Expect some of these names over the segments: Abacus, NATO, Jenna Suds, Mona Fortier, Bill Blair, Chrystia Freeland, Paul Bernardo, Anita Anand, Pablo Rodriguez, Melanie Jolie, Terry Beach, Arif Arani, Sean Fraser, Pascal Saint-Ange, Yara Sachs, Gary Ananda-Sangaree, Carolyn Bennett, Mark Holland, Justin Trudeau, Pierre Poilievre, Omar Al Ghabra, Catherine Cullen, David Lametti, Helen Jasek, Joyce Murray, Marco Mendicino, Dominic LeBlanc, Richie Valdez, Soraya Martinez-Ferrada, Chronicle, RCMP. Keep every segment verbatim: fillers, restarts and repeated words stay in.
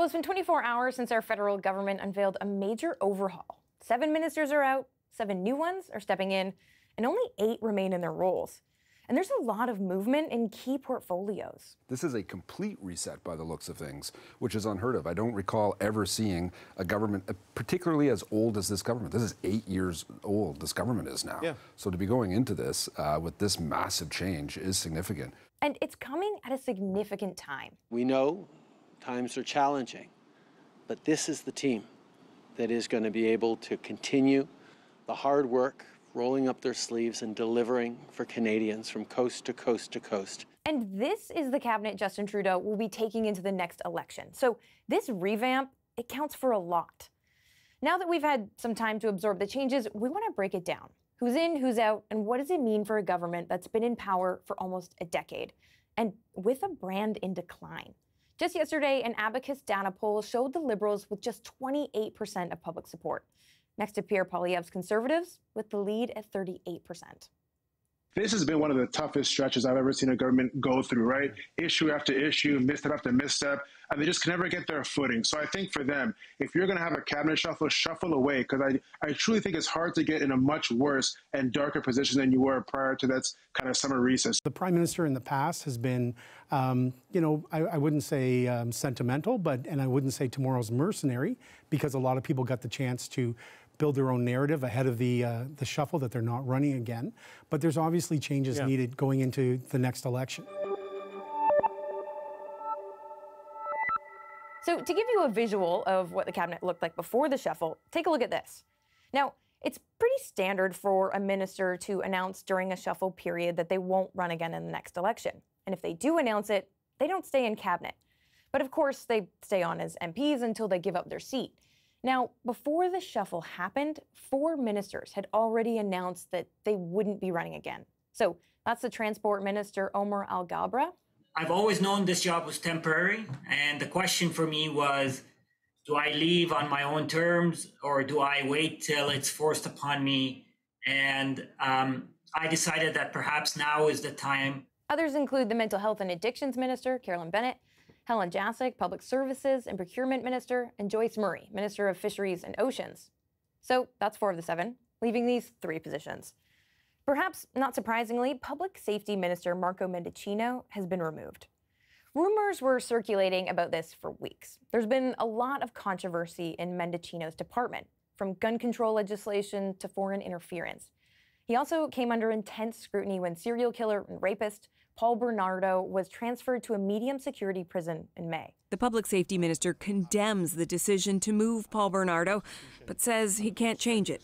Well, it's been twenty-four hours since our federal government unveiled a major overhaul. Seven ministers are out, seven new ones are stepping in, and only eight remain in their roles. And there's a lot of movement in key portfolios. This is a complete reset by the looks of things, which is unheard of. I don't recall ever seeing a government, particularly as old as this government. This is eight years old, this government is now. Yeah. So to be going into this uh, with this massive change is significant. And it's coming at a significant time. We know times are challenging, but this is the team that is going to be able to continue the hard work, rolling up their sleeves and delivering for Canadians from coast to coast to coast. And this is the cabinet Justin Trudeau will be taking into the next election. So this revamp, it counts for a lot. Now that we've had some time to absorb the changes, we want to break it down. Who's in, who's out, and what does it mean for a government that's been in power for almost a decade, and with a brand in decline? Just yesterday, an Abacus data poll showed the Liberals with just twenty-eight percent of public support. Next to Pierre Poilievre's Conservatives, with the lead at thirty-eight percent. This has been one of the toughest stretches I've ever seen a government go through, right? Issue after issue, misstep after misstep, and they just can never get their footing. So I think for them, if you're going to have a cabinet shuffle, shuffle away, because I, I truly think it's hard to get in a much worse and darker position than you were prior to that kind of summer recess. The Prime Minister in the past has been, um, you know, I, I wouldn't say um, sentimental, but, and I wouldn't say tomorrow's mercenary, because a lot of people got the chance to build their own narrative ahead of the uh, the shuffle that they're not running again. But there's obviously changes yeah. needed going into the next election. So to give you a visual of what the cabinet looked like before the shuffle, take a look at this. Now, it's pretty standard for a minister to announce during a shuffle period that they won't run again in the next election. And if they do announce it, they don't stay in cabinet. But of course, they stay on as M Ps until they give up their seat. Now, before the shuffle happened, four ministers had already announced that they wouldn't be running again. So that's the Transport Minister, Omar Al Ghabra. I've always known this job was temporary, and the question for me was, do I leave on my own terms, or do I wait till it's forced upon me? And um, I decided that perhaps now is the time. Others include the Mental Health and Addictions Minister, Carolyn Bennett, Helen Jasek, Public Services and Procurement Minister, and Joyce Murray, Minister of Fisheries and Oceans. So that's four of the seven, leaving these three positions. Perhaps not surprisingly, Public Safety Minister Marco Mendicino has been removed. Rumors were circulating about this for weeks. There's been a lot of controversy in Mendicino's department, from gun control legislation to foreign interference. He also came under intense scrutiny when serial killer and rapist Paul Bernardo was transferred to a medium-security prison in May. The Public Safety Minister condemns the decision to move Paul Bernardo, but says he can't change it.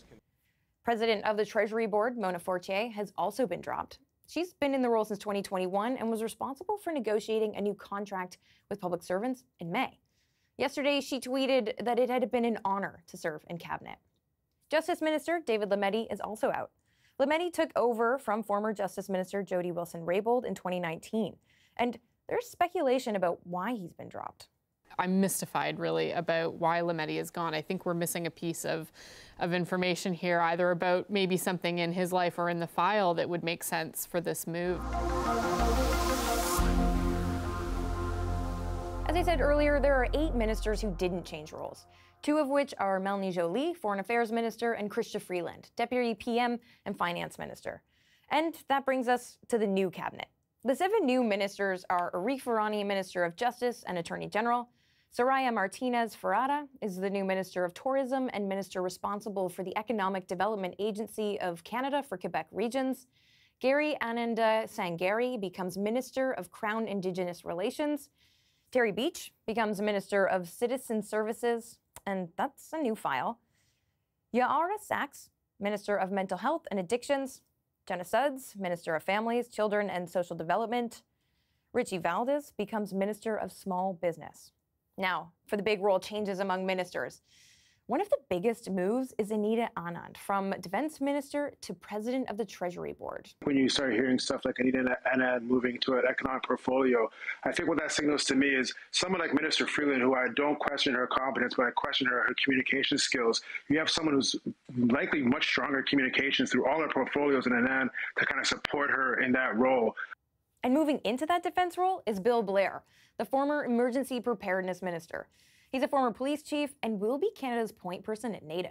President of the Treasury Board, Mona Fortier, has also been dropped. She's been in the role since twenty twenty-one and was responsible for negotiating a new contract with public servants in May. Yesterday, she tweeted that it had been an honor to serve in cabinet. Justice Minister David Lametti is also out. Lametti took over from former Justice Minister Jody Wilson-Raybould in twenty nineteen, and there's speculation about why he's been dropped. I'm mystified, really, about why Lametti is gone. I think we're missing a piece of, of information here, either about maybe something in his life or in the file that would make sense for this move. As I said earlier, there are eight ministers who didn't change roles, two of which are Melanie Jolie, Foreign Affairs Minister, and Chrystia Freeland, Deputy P M and Finance Minister. And that brings us to the new cabinet. The seven new ministers are Arif Arani, Minister of Justice and Attorney General. Soraya Martinez-Ferrada is the new Minister of Tourism and Minister responsible for the Economic Development Agency of Canada for Quebec Regions. Gary Ananda-Sangaree becomes Minister of Crown Indigenous Relations. Terry Beach becomes Minister of Citizen Services, and that's a new file. Yara Sachs, Minister of Mental Health and Addictions. Jenna Suds, Minister of Families, Children and Social Development. Richie Valdez becomes Minister of Small Business. Now, for the big role changes among ministers. One of the biggest moves is Anita Anand, from Defense Minister to President of the Treasury Board. When you start hearing stuff like Anita Anand moving to an economic portfolio, I think what that signals to me is someone like Minister Freeland, who I don't question her competence, but I question her, her communication skills. You have someone who's likely much stronger communications through all her portfolios than Anand to kind of support her in that role. And moving into that defense role is Bill Blair, the former Emergency Preparedness Minister. He's a former police chief and will be Canada's point person at NATO.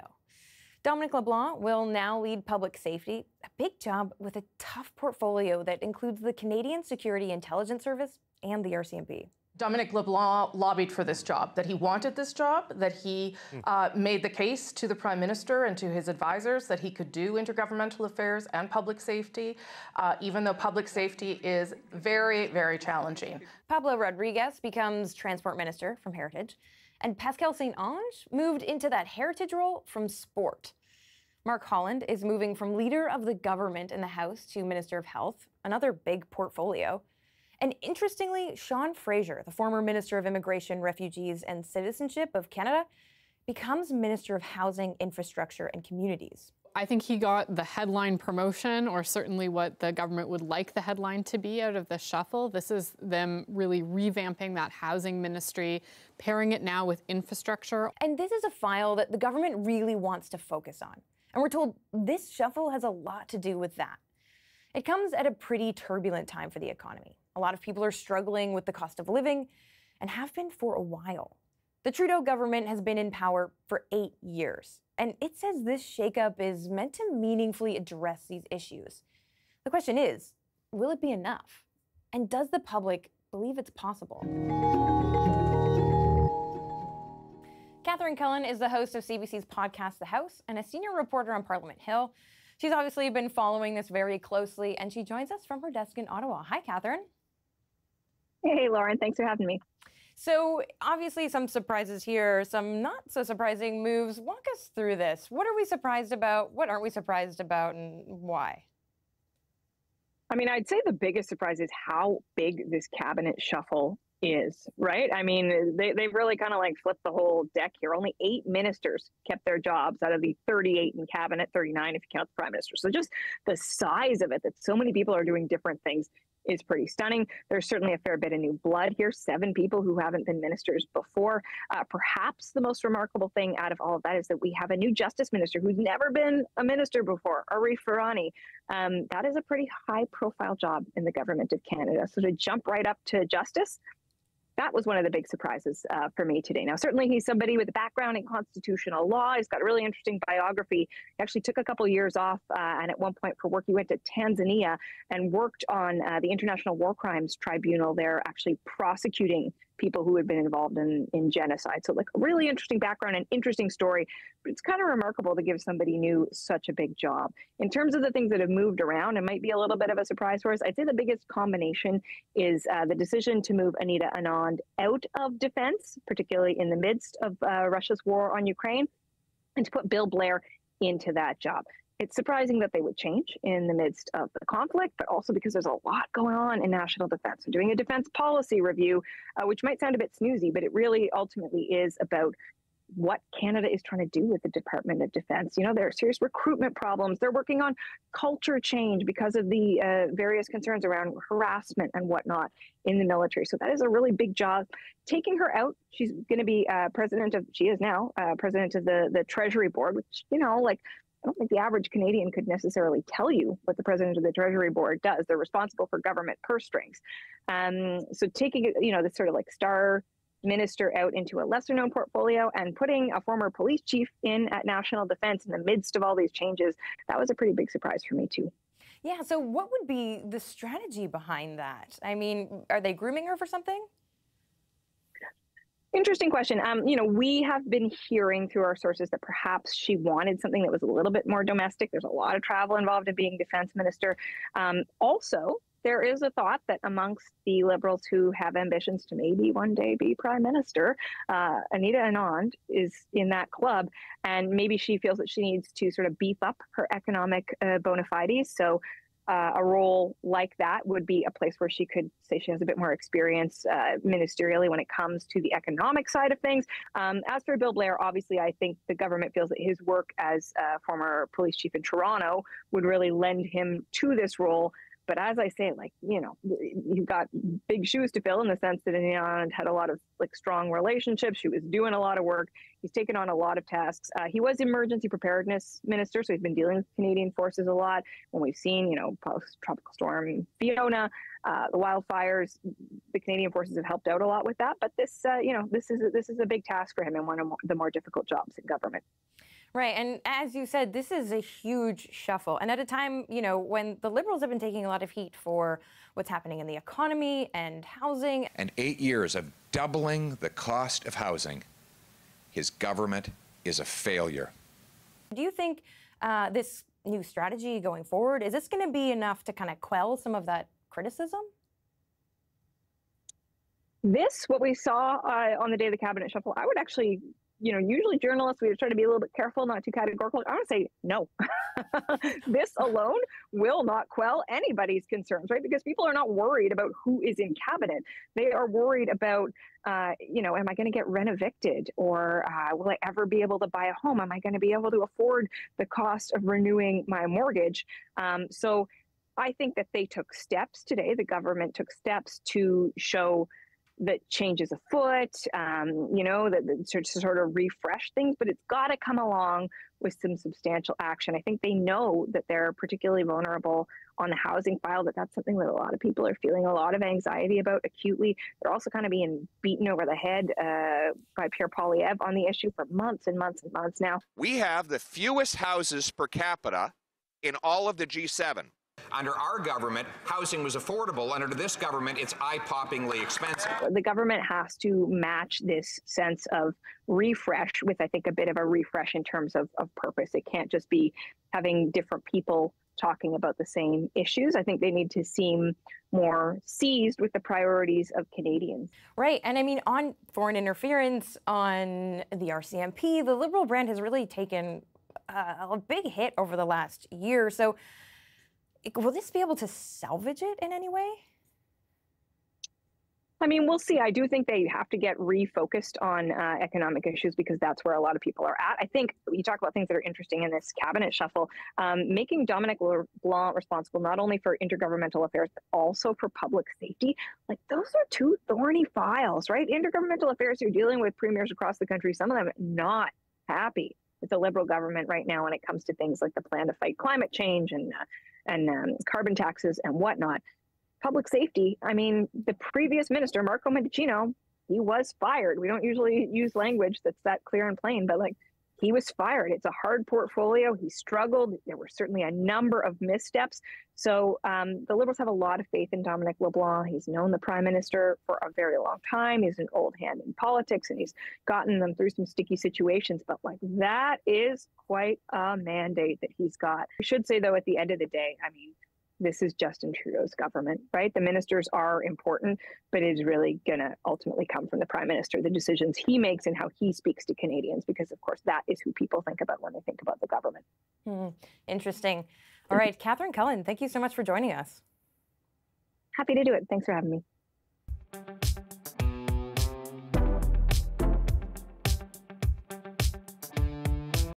Dominic LeBlanc will now lead public safety, a big job with a tough portfolio that includes the Canadian Security Intelligence Service and the R C M P. Dominic LeBlanc lobbied for this job, that he wanted this job, that he uh, made the case to the Prime Minister and to his advisors that he could do intergovernmental affairs and public safety, uh, even though public safety is very, very challenging. Pablo Rodriguez becomes Transport Minister from Heritage, and Pascal Saint-Ange moved into that Heritage role from Sport. Mark Holland is moving from Leader of the Government in the House to Minister of Health, another big portfolio. And interestingly, Sean Fraser, the former Minister of Immigration, Refugees and Citizenship of Canada, becomes Minister of Housing, Infrastructure and Communities. I think he got the headline promotion, or certainly what the government would like the headline to be out of the shuffle. This is them really revamping that housing ministry, pairing it now with infrastructure. And this is a file that the government really wants to focus on. And we're told this shuffle has a lot to do with that. It comes at a pretty turbulent time for the economy. A lot of people are struggling with the cost of living and have been for a while. The Trudeau government has been in power for eight years, and it says this shakeup is meant to meaningfully address these issues. The question is, will it be enough? And does the public believe it's possible? Catherine Cullen is the host of C B C's podcast, The House, and a senior reporter on Parliament Hill. She's obviously been following this very closely, and she joins us from her desk in Ottawa. Hi, Catherine. Hey, Lauren, thanks for having me. So obviously some surprises here, some not so surprising moves. Walk us through this. What are we surprised about? What aren't we surprised about, and why? I mean, I'd say the biggest surprise is how big this cabinet shuffle is, right? I mean, they, they've really kind of like flipped the whole deck here. Only eight ministers kept their jobs out of the thirty-eight in cabinet, thirty-nine if you count the prime minister. So just the size of it, that so many people are doing different things, is pretty stunning. There's certainly a fair bit of new blood here, seven people who haven't been ministers before. Uh, perhaps the most remarkable thing out of all of that is that we have a new justice minister who's never been a minister before, Arif Arani. Um, that is a pretty high-profile job in the government of Canada. So to jump right up to justice, that was one of the big surprises uh, for me today. Now, certainly he's somebody with a background in constitutional law. He's got a really interesting biography. He actually took a couple of years off, uh, and at one point for work, he went to Tanzania and worked on uh, the International War Crimes Tribunal there, actually prosecuting people who had been involved in, in genocide. So, like, a really interesting background and interesting story. But it's kind of remarkable to give somebody new such a big job. In terms of the things that have moved around, it might be a little bit of a surprise for us. I'd say the biggest combination is uh, the decision to move Anita Anand out of defense, particularly in the midst of uh, Russia's war on Ukraine, and to put Bill Blair into that job. It's surprising that they would change in the midst of the conflict, but also because there's a lot going on in national defense. We're doing a defense policy review, uh, which might sound a bit snoozy, but it really ultimately is about what Canada is trying to do with the Department of Defense. You know, there are serious recruitment problems. They're working on culture change because of the uh, various concerns around harassment and whatnot in the military. So that is a really big job. Taking her out, she's going to be uh, president of, she is now uh, president of the, the Treasury Board, which, you know, like, I don't think the average Canadian could necessarily tell you what the president of the Treasury Board does. They're responsible for government purse strings. Um, so taking, you know, this sort of like star minister out into a lesser known portfolio and putting a former police chief in at national defense in the midst of all these changes, that was a pretty big surprise for me too. Yeah, so what would be the strategy behind that? I mean, are they grooming her for something? Interesting question. Um, you know, we have been hearing through our sources that perhaps she wanted something that was a little bit more domestic. There's a lot of travel involved in being defense minister. Um, also, there is a thought that amongst the Liberals who have ambitions to maybe one day be prime minister, uh, Anita Anand is in that club, and maybe she feels that she needs to sort of beef up her economic uh, bona fides. So Uh, a role like that would be a place where she could say she has a bit more experience uh, ministerially when it comes to the economic side of things. Um, as for Bill Blair, obviously, I think the government feels that his work as uh, former police chief in Toronto would really lend him to this role. But as I say, like, you know, you've got big shoes to fill in the sense that Anita Anand had a lot of like strong relationships. She was doing a lot of work. He's taken on a lot of tasks. Uh, he was emergency preparedness minister, so he's been dealing with Canadian forces a lot. When we've seen, you know, post-tropical storm Fiona, uh, the wildfires, the Canadian forces have helped out a lot with that. But this, uh, you know, this is a, this is a big task for him and one of the more difficult jobs in government. Right. And as you said, this is a huge shuffle. And at a time, you know, when the Liberals have been taking a lot of heat for what's happening in the economy and housing. And eight years of doubling the cost of housing, his government is a failure. Do you think uh, this new strategy going forward, is this going to be enough to kind of quell some of that criticism? This, what we saw uh, on the day of the cabinet shuffle, I would actually... You know, usually journalists, we try to be a little bit careful, not too categorical. I want to say no. This alone will not quell anybody's concerns, right? Because people are not worried about who is in cabinet. They are worried about, uh, you know, am I going to get rent evicted? Or uh, will I ever be able to buy a home? Am I going to be able to afford the cost of renewing my mortgage? Um, so I think that they took steps today. The government took steps to show that changes afoot, um, you know, that, that to, to sort of refresh things, but it's got to come along with some substantial action. I think they know that they're particularly vulnerable on the housing file, that that's something that a lot of people are feeling a lot of anxiety about acutely. They're also kind of being beaten over the head uh, by Pierre Poilievre on the issue for months and months and months now. We have the fewest houses per capita in all of the G seven. Under our government, housing was affordable. Under this government, it's eye-poppingly expensive. The government has to match this sense of refresh with, I think, a bit of a refresh in terms of, of purpose. It can't just be having different people talking about the same issues. I think they need to seem more seized with the priorities of Canadians. Right. And I mean, on foreign interference, on the R C M P, the Liberal brand has really taken uh, a big hit over the last year. So will this be able to salvage it in any way? I mean, we'll see. I do think they have to get refocused on uh, economic issues because that's where a lot of people are at. I think you talk about things that are interesting in this cabinet shuffle, um, making Dominic LeBlanc responsible not only for intergovernmental affairs, but also for public safety. Like, those are two thorny files, right? Intergovernmental affairs, you're dealing with premiers across the country, some of them not happy with the Liberal government right now when it comes to things like the plan to fight climate change and uh, and um, carbon taxes and whatnot. Public safety, I mean, the previous minister, Marco Mendicino, he was fired. We don't usually use language that's that clear and plain, but like, he was fired. It's a hard portfolio. He struggled. There were certainly a number of missteps. So um, the Liberals have a lot of faith in Dominic LeBlanc. He's known the Prime Minister for a very long time. He's an old hand in politics, and he's gotten them through some sticky situations. But like, that is quite a mandate that he's got. I should say, though, at the end of the day, I mean, this is Justin Trudeau's government, right? The ministers are important, but it is really going to ultimately come from the Prime Minister, the decisions he makes and how he speaks to Canadians, because, of course, that is who people think about when they think about the government. Hmm. Interesting. All right, Catherine Cullen, thank you so much for joining us. Happy to do it. Thanks for having me.